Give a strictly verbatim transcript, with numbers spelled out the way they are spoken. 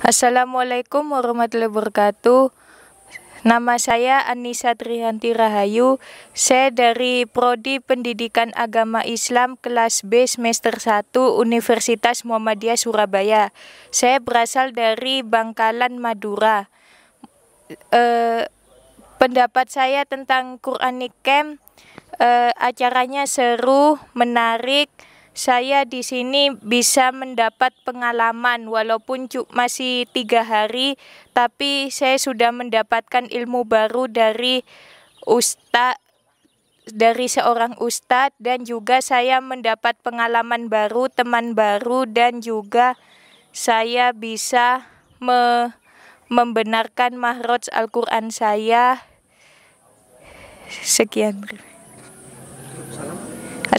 Assalamualaikum warahmatullahi wabarakatuh. Nama saya Annisa Trianti Rahayu. Saya dari Prodi Pendidikan Agama Islam kelas B semester satu Universitas Muhammadiyah Surabaya. Saya berasal dari Bangkalan, Madura. Eh, pendapat saya tentang Quranic Camp, eh, acaranya seru, menarik. Saya di sini bisa mendapat pengalaman walaupun masih tiga hari, tapi saya sudah mendapatkan ilmu baru dari Ustaz, dari seorang Ustaz, dan juga saya mendapat pengalaman baru, teman baru, dan juga saya bisa me membenarkan makhraj Al Quran saya. Sekian.